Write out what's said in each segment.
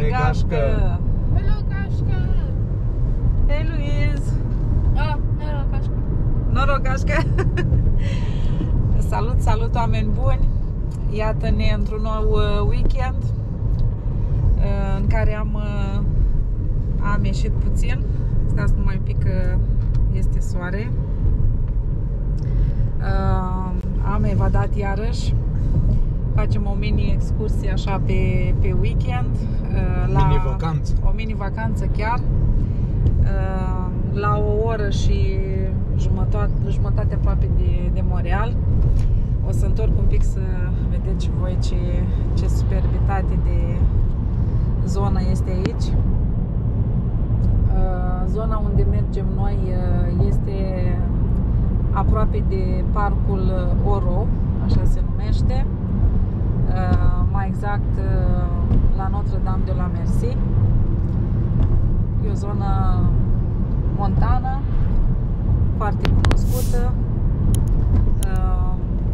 Norocașcă. Pelocașcă. Hey, Luiz. Ah, Norocașcă. Norocașcă. Salut, salut, oameni buni. Iată-ne într-un nou weekend în care am ieșit puțin. Stați numai un pic că este soare. Am evadat iarăși. Facem o mini-excursie așa pe weekend, o mini-vacanță chiar, la o oră și jumătate aproape de Montreal. O să întorc un pic să vedeți și voi ce superbitate de zonă este aici. Zona unde mergem noi este aproape de parcul Oro, așa se numește. Mai exact la Notre-Dame de la Merci. E o zonă montană, foarte cunoscută,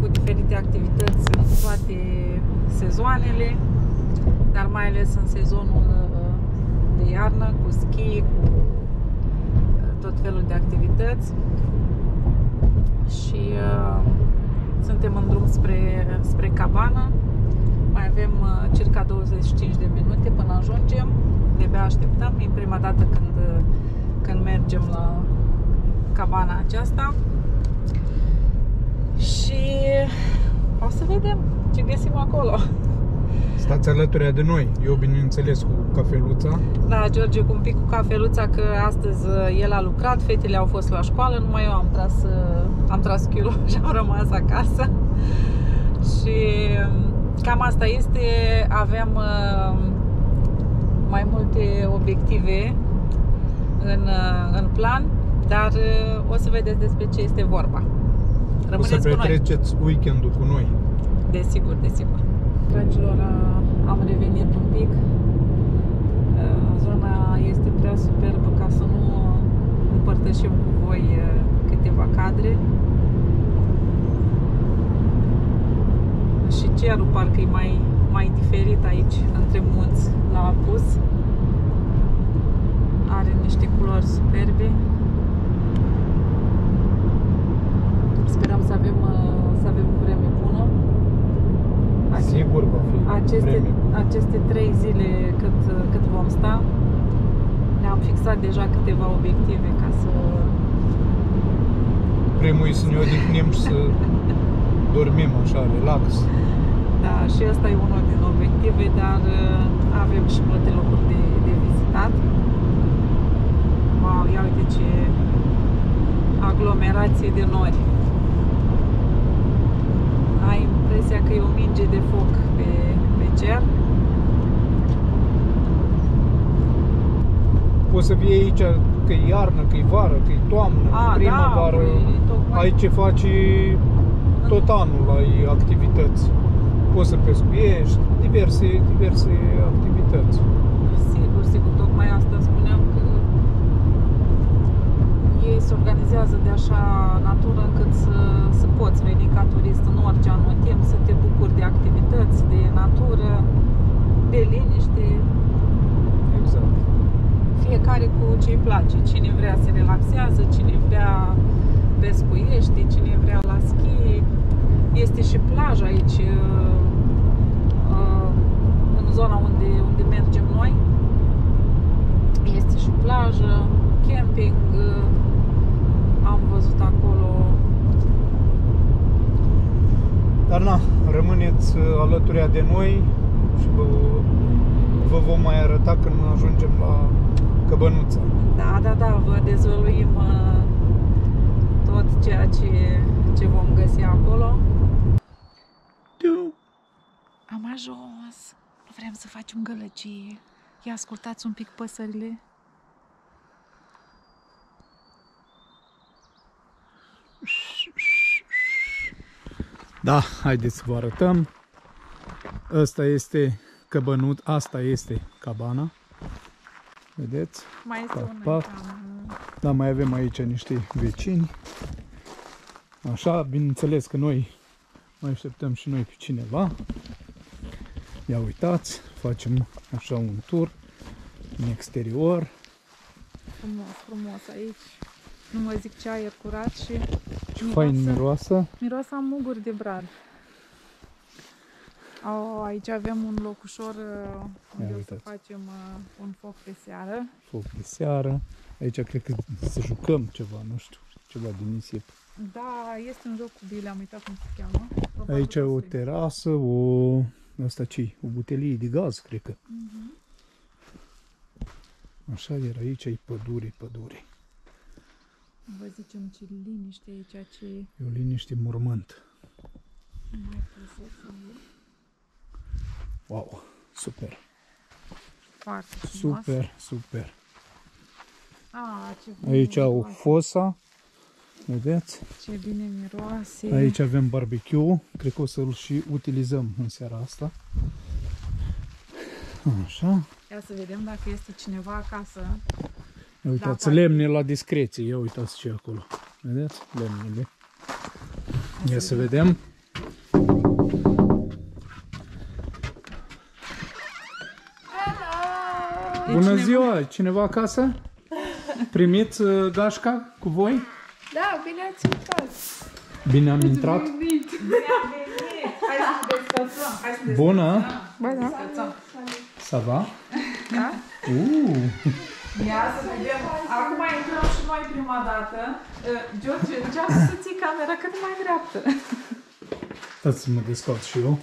cu diferite activități în toate sezoanele, dar mai ales în sezonul de iarnă, cu schi, cu tot felul de activități. Și suntem în drum spre cabană. Mai avem circa 25 de minute până ajungem. De-abia așteptăm. E prima dată când mergem la cabana aceasta. Și o să vedem ce găsim acolo. Stați alături de noi. Eu, bineînțeles, cu cafeluța. Da, George, cu un pic cu cafeluța, că astăzi el a lucrat, fetele au fost la școală, numai eu am tras chiulul și am rămas acasă. Și cam asta este, aveam mai multe obiective în plan, dar o să vedeți despre ce este vorba. Rămâneți cu noi. O să petreceți weekendul cu noi. Desigur, desigur. Dragilor, am revenit un pic. Zona este prea superbă ca să nu împărtășim cu voi câteva cadre. Și cerul parcă e mai diferit aici, între munți la apus. Are niște culori superbe. Sperăm să avem vreme bună. Sigur va fi aceste 3 zile cât vom sta. Ne-am fixat deja câteva obiective ca să... Primul e să ne odihnim și să dormim așa, relax. Da, și asta e unul din obiective, dar avem și multe locuri de vizitat. Wow, ia uite ce aglomerație de nori. Ai impresia că e o minge de foc pe cer. Poți să vii aici că e iarnă, că e vară, că e toamnă, primăvară. Da, ai ce faci tot anul, ai activități. Poți să pescuiești, diverse activități. Sigur, tocmai asta spuneam, că ei se organizează de așa natură încât să poți veni ca turist în orice anotimp, să te bucuri de activități, de natură, de liniște. Exact. Fiecare cu ce îi place. Cine vrea se relaxează, cine vrea pescuiește, cine vrea la schi. Este și plaja aici, în zona unde mergem noi. Este și plajă, camping. Am văzut acolo. Dar na, rămâneți alături de noi și vă vom mai arăta când ajungem la Căbănuța. Da, vă dezvăluim tot ceea ce vom găsi acolo. Am ajuns. Vrem să facem gălăgie. Ia ascultați un pic păsările. Da, haideți să vă arătăm. Asta este Căbănut, asta este cabana. Vedeți? Mai este una. Da, mai avem aici niște vecini. Așa, bineînțeles că noi mai așteptăm și noi pe cineva. Ia uitați, facem așa un tur în exterior. Frumos, frumos aici. Nu mă zic ce aer curat și fain miroasă. Miroasa muguri de bran. Oh, aici avem un loc ușor unde o să facem un foc de seară. Foc de seară. Aici cred că să jucăm ceva, nu știu, ceva de nisip. Da, este un joc cu bile, am uitat cum se cheamă. Probabil aici o terasă, o... asta ce-i? O butelie de gaz, cred că. Așa, iar aici e pădure. Vă zicem ce liniște aici, ce... E o liniște mormânt. Wow, super! Foarte frumos. Super! A, ce aici au fosa, vedeți? Ce bine miroase! Aici avem barbecue, cred că o să-l și utilizăm în seara asta. Așa. Ia să vedem dacă este cineva acasă. Ia uitați, lemne la discreție, ia uitați ce e acolo. Vedeți? Lemnele. Ia să vedem. Bună ziua! Cineva acasă? Primiți gașca cu voi? Da, bine ați intrat! Bine am intrat! Bine am venit! Hai să descălțăm! Bună! Bună! Ça va? Da? Ia să vedem! Acum intrăm și noi prima dată. George, încearcă să ții camera cât mai dreaptă. Stați să mă descalț și eu.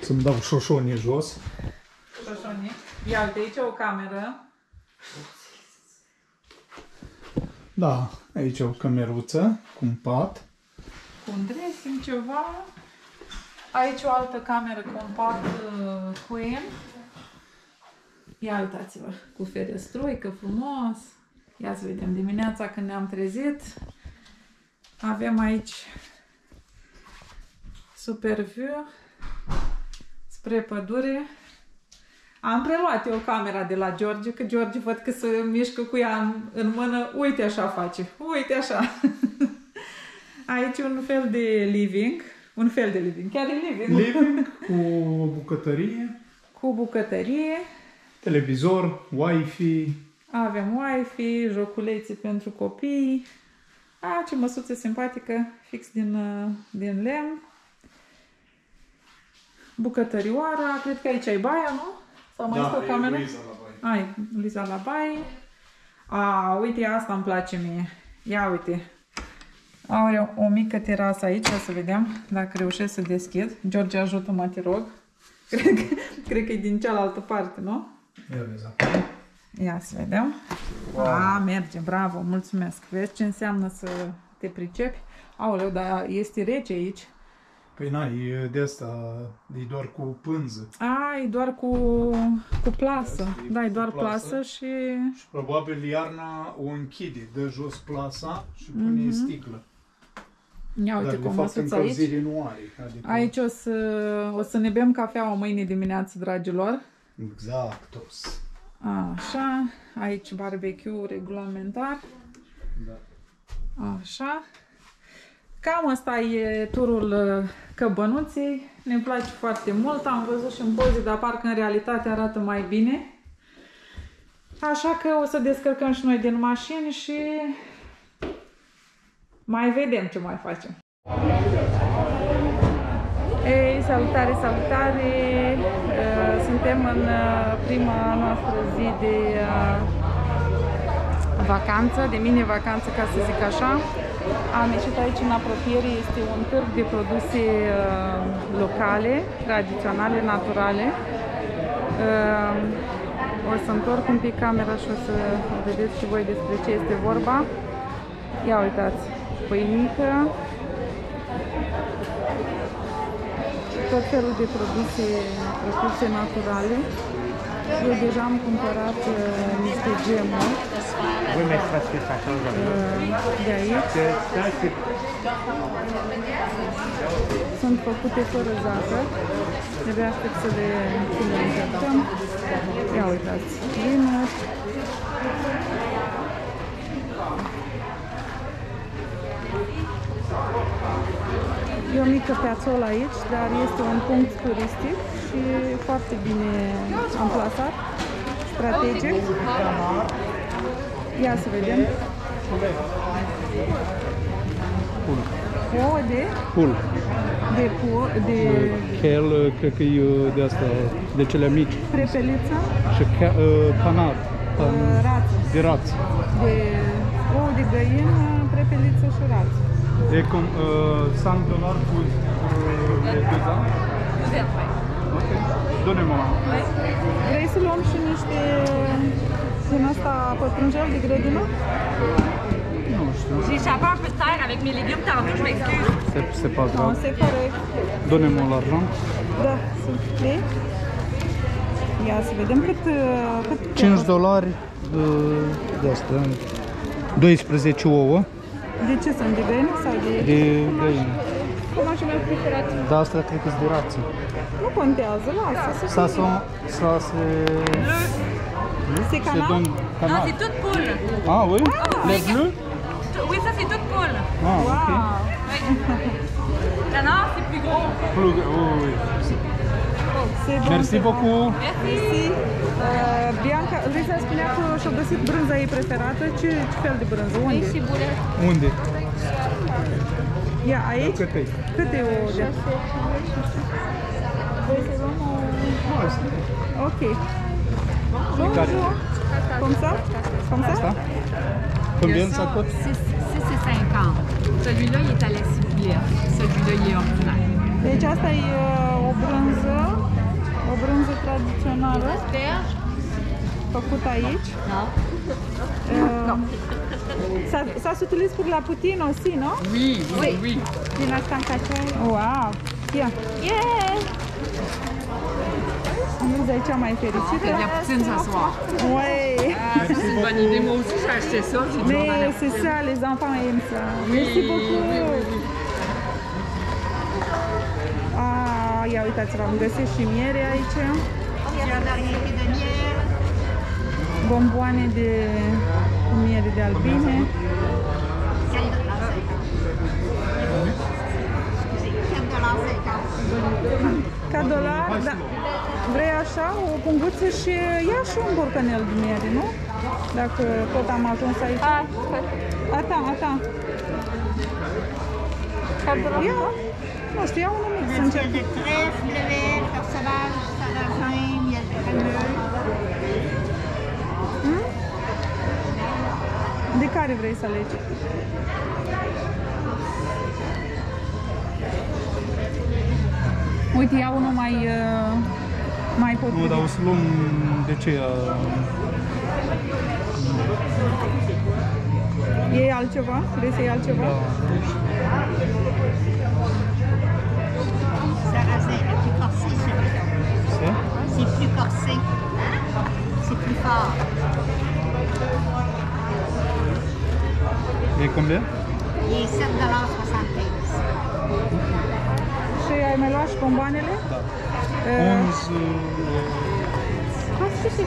Să-mi dau șoșonii jos. Șoșonii? Ia uite, aici o cameră. Da, aici o cameruță cu un pat. Cu un dressing, ceva. Aici o altă cameră cu un pat queen. Ia uitați-vă, cu ferestruică, frumos. Ia să vedem, dimineața când ne-am trezit. Avem aici super view spre pădure. Am preluat eu camera de la George, că George văd că se mișcă cu ea în mână. Uite așa face, uite așa. Aici un fel de living, chiar e living. Living cu bucătărie. Televizor, Wi-Fi. Avem Wi-Fi, joculeții pentru copii. A, ce măsuță simpatică, fix din lemn. Bucătărioara, cred că aici ai baia, nu? Sau mai este o cameră? Da, e Luiza la baie. Ai, Luiza la baie. A, uite, asta îmi place mie. Ia uite. Are o mică terasă aici, să vedem dacă reușesc să deschid. George, ajută-mă, te rog. Cred că e din cealaltă parte, nu? Ia, Luiza. Ia să vedem. Wow. A, merge, bravo, mulțumesc. Vezi ce înseamnă să te pricepi? Aoleu, dar este rece aici. Păi na, e de asta, e doar cu pânză. A, e doar cu plasă. Asta, da, e doar plasă și probabil iarna o închide, dă jos plasa și pune sticlă. Ia uite cum măsuța aici. Nu are, adică... Aici o să ne bem cafeaua mâine dimineață, dragilor. Exactos. Așa, aici barbecue regulamentar. Da. Așa. Cam asta e turul Căbănuței, ne place foarte mult, am văzut și în poze, dar parcă în realitate arată mai bine. Așa că o să descărcăm și noi din mașini și mai vedem ce mai facem. Ei, salutare, salutare! Suntem în prima noastră zi de vacanță, de mini-vacanță, ca să zic așa. Am ieșit aici în apropiere, este un târg de produse locale, tradiționale, naturale. O să întorc un pic camera și o să vedeți și voi despre ce este vorba. Ia uitați, pâinică, tot felul de produse naturale. Eu deja am cumpărat niște gemuri de aici. Sunt făcute fără zahăr. Trebuie aștept să le insertăm. Ia uitați, vinuri. E o mică piațolă aici, dar este un punct turistic. și foarte bine amplasat, strategic. Ia să vedem. Pul. O de? Pul. De pul, de... Chel, cred că e de asta, de cele mici. Prepeliță. Și canat. Rață. De rață. De ouă de găină, prepeliță și rață. E cum $100 cu peza? Ok. Dă-ne-mă la. Vrei să luăm și niște din asta pătrunjel de grădină? Nu știu. Și șapa pe țară, avec mes légumes, t'as envie, je m'excuse. C'est pas grave. C'est corect. Dă-ne-mă l'argent. Da, sunt plei. Ia să vedem cât $5 de asta. 12 ouă. De ce sunt? De găină sau de... De găină. Cum așa mi-au preferat? Da, asta cred că-s de rață. Nu contează, lasă, să știu. Să se... Se canal? Non, c'est tout poule. Ah oui? Les bleus? Oui, ça c'est tout poule. Ah, ok. Canard, c'est plus gros. Plus gros, oui. Merci beaucoup! Bianca, Luisa spunea că și-a găsit brânza ei preferată. Ce fel de brânză? Unde? Unde? Ia, aici? Câte o de? Ok. Bonjour! Cum ça? Cum ça? Combien ça coûte? 6,50. Celui-là, il est à la ciboulette. Celui-là, il est ordinaire. Deci asta e o brânză tradițională, făcută aici. Da. Ça s'utilise pour la poutine aussi, non? Oui, oui, oui. Din asta în cacea. Wow! Ia! Yeah! Am vrut aici mai fericită. De la poutine ce soir. Oui! C'est une bonne idée, moi aussi j'ai acheté ça. Mais c'est ça, les enfants aiment ça. Merci beaucoup! Ia uitați, v-am găsit și miere aici. Bomboane de miere de albine. $4, da. Vrei așa o punguță și ia și un borcanel de miere, nu? Dacă tot am ajuns aici. Ata. Ia. Nu știu, iau unul mic să încep. De trèfle, level, perceval, sarrasin, miel de cremeux. De care vrei să alegi? Uite, iau unul mai potrivit. Nu, dar o să luăm de ce... Iei altceva? Vrei să iei altceva? Sarrasin, e plus corsé celui-là. C'est plus corsé. C'est plus fort. Et combien? E $7,75. Și ai mai luat și bomboanele? Da. 11.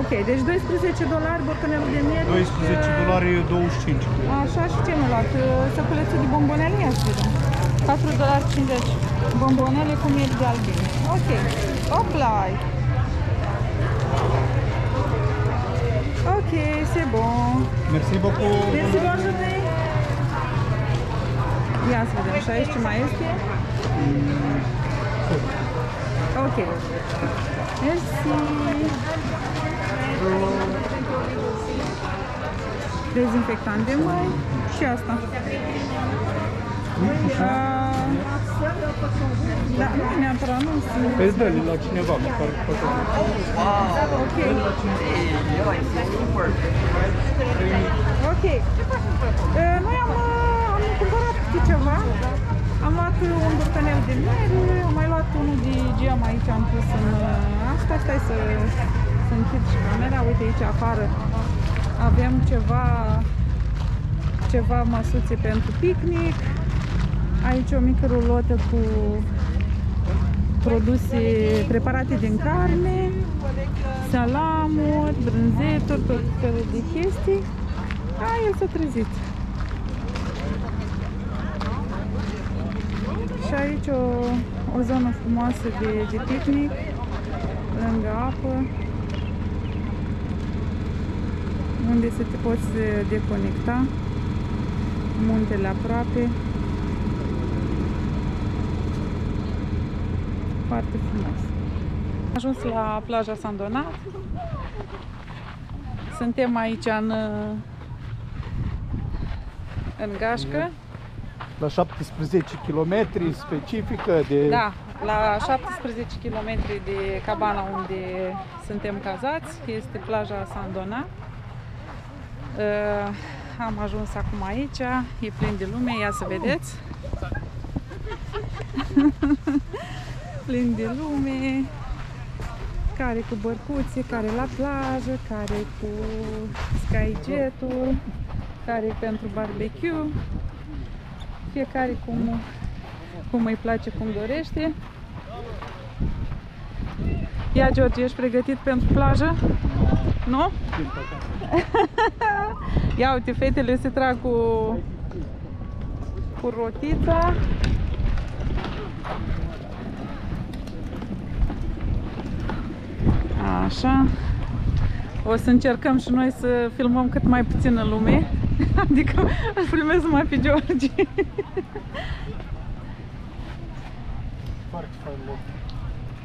Ok, deci $12 borcanelul de miere. $12,25. Așa, și ce mi-a luat? Săculețul de bombonele, ia să vedem. $4,50. Bombonele cu miere de albine. Ok. Oplai. Ok, c'est bon. Merci beaucoup. Merci, bonne journée. Ia să vedem și aici ce mai este. Ok. Mersi. Dezinfectant de mâini. Și asta. Da, nu neapărat, nu sunt. Păi dă-le la cineva, măcar cu păcătă. Ok. Ok. Noi am cumpărat ceva. Am luat un borcanel de miere, am mai luat unul de gem aici, am pus în asta. Stai să închid și camera. Uite aici afară avem ceva măsuțe pentru picnic. Aici o mică rulotă cu produse preparate din carne, salamuri, brânzeturi, tot felul de chestii. El s-a trezit. Și aici o zonă frumoasă de picnic, lângă apă, unde să te poți deconecta, muntele aproape. Foarte frumos. Am ajuns la plaja Sandona. Suntem aici în gașcă. La 17 km specifică de... Da, la 17 km de cabana unde suntem cazați, este plaja Sandona. Am ajuns acum aici, e plin de lume, ia să vedeți. Plin de lume, care cu bărcuții, care la plajă, care cu skyjet-ul, care pentru barbecue. Fiecare cum îi place, cum dorește. Ia, George, ești pregătit pentru plajă? Nu? Ia uite, fetele se trag cu rotița. Așa. O să încercăm și noi să filmăm cât mai puțină lume. Adică îl filmez numai pe George.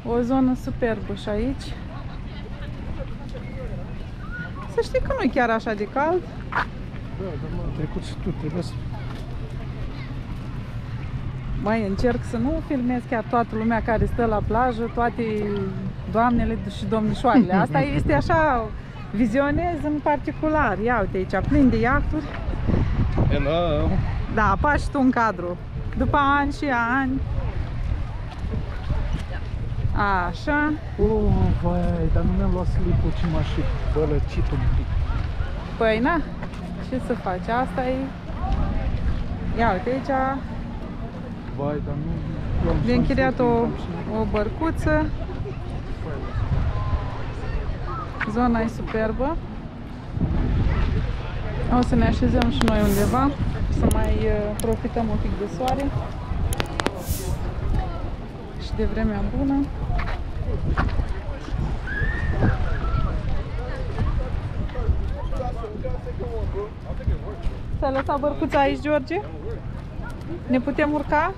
O zonă superbă și aici. Să știi că nu e chiar așa de cald. Da, dar m-am trecut și tu, trebuie să... Mai încerc să nu filmez chiar toată lumea care stă la plajă, toate doamnele și domnișoarele. Asta este așa... Vizionez în particular. Ia uite aici, plin de iahturi. Hello! Da, apar și tu în cadru. După ani și ani. Așa. Vai, dar nu mi-am luat slipul, ci m-aș fi bălăcit un pic. Păi, na, ce să faci? Asta e... Ia uite aici. Vai, dar nu... De închiriat o bărcuță. Zona e superbă. O să ne așezăm și noi undeva, să mai profităm un pic de soare și de vremea bună. S-a lăsat bărcuța aici, George? Ne putem urca?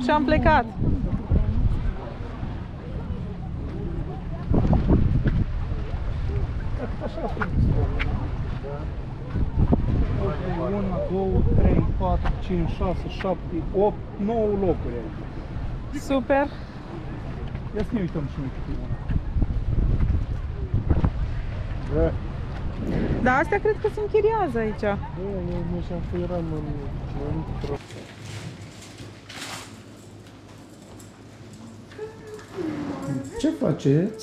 Și am plecat. Ok, 1, 2, 3, 4, 5, 6, 7, 8, 9 locuri. Super. Ia să ne uităm și noi câte una. Da, astea cred că se închiriază aici. Da, eu nu știu, eram într-o... Ce faceți?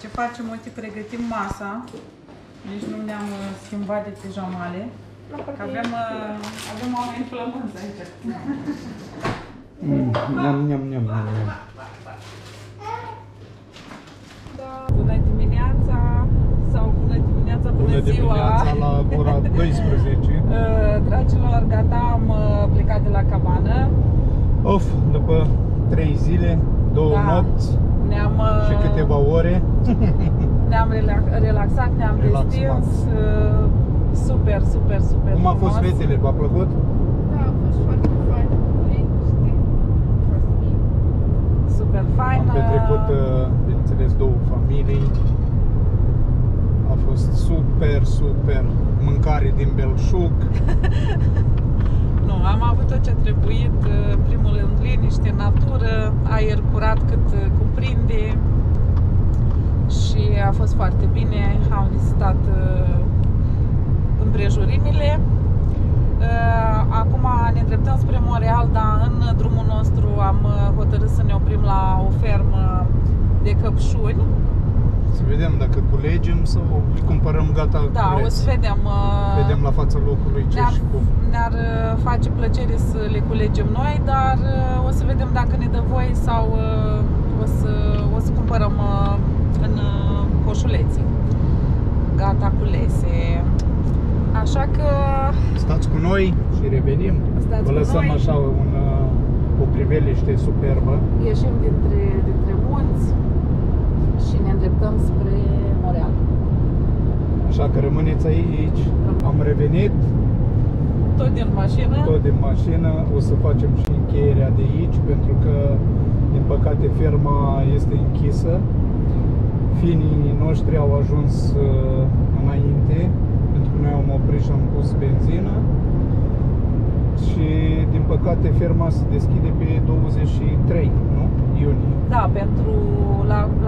Ce facem? Uite, pregătim masa. Nici nu ne-am schimbat de pijamale. Avem oameni flămânzi aici. Neam. Bună dimineața! Sau bună dimineața la ora 12. Dragilor, gata, am plecat de la cabană. După 3 zile, 2 nopți și câteva ore. Ne-am relaxat, ne-am destins. Super. Cum a fost, fetele? V-a plăcut? Da, a fost foarte fain. Super fain. Am petrecut, bineînțeles, 2 familii. A fost super, mâncare din belșug. Nu, am avut tot ce a trebuit, în primul rând liniște, natură, aer curat cât cuprinde și a fost foarte bine, am vizitat împrejurimile. Acum ne îndreptăm spre Montreal, dar în drumul nostru am hotărât să ne oprim la o fermă de căpșuni. Să vedem dacă culegem sau îi cumpărăm gata. Da, culeți. O să vedem. Vedem la fața locului ce și cum. Ne-ar face plăcere să le culegem noi, dar o să vedem dacă ne dă voie sau o să cumpărăm în coșulețe. Gata, culese. Așa că stați cu noi și revenim. Vă lăsăm așa o priveliște superbă. Ieșim dintre munți și ne îndreptăm spre Montreal. Așa că rămâneți aici. Am revenit. Tot din mașină. Tot din mașină. O să facem și încheierea de aici, pentru că din păcate ferma este închisă. Finii noștri au ajuns înainte, pentru că noi am oprit și am pus benzină. Și din păcate ferma se deschide pe 23, nu? Iunie. Da, pentru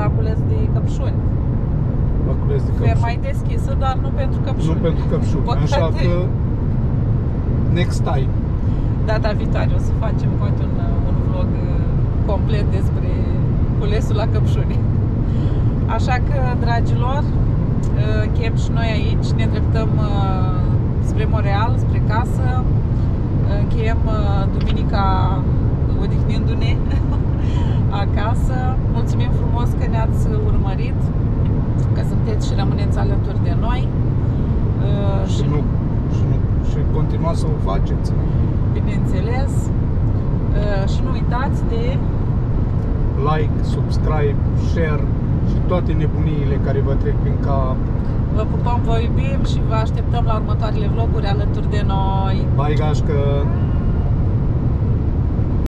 laculeț de căpșuni. Laculeț de căpșuni. Ferma e deschisă, dar nu pentru căpșuni. Nu pentru căpșuni, așa că next time. Data viitoare o să facem poate un vlog complet despre culesul la căpșuni. Așa că, dragilor, încheiem și noi aici, ne îndreptăm spre Montreal, spre casă. Încheiem duminica odihnindu-ne acasă. Mulțumim frumos că ne-ați urmărit, că sunteți și rămâneți alături de noi. Și continuați să o faceți. Bineînțeles. Și nu uitați de like, subscribe, share și toate nebuniile care vă trec prin cap. Vă pupăm, vă iubim și vă așteptăm la următoarele vloguri alături de noi. Bye, gașcă!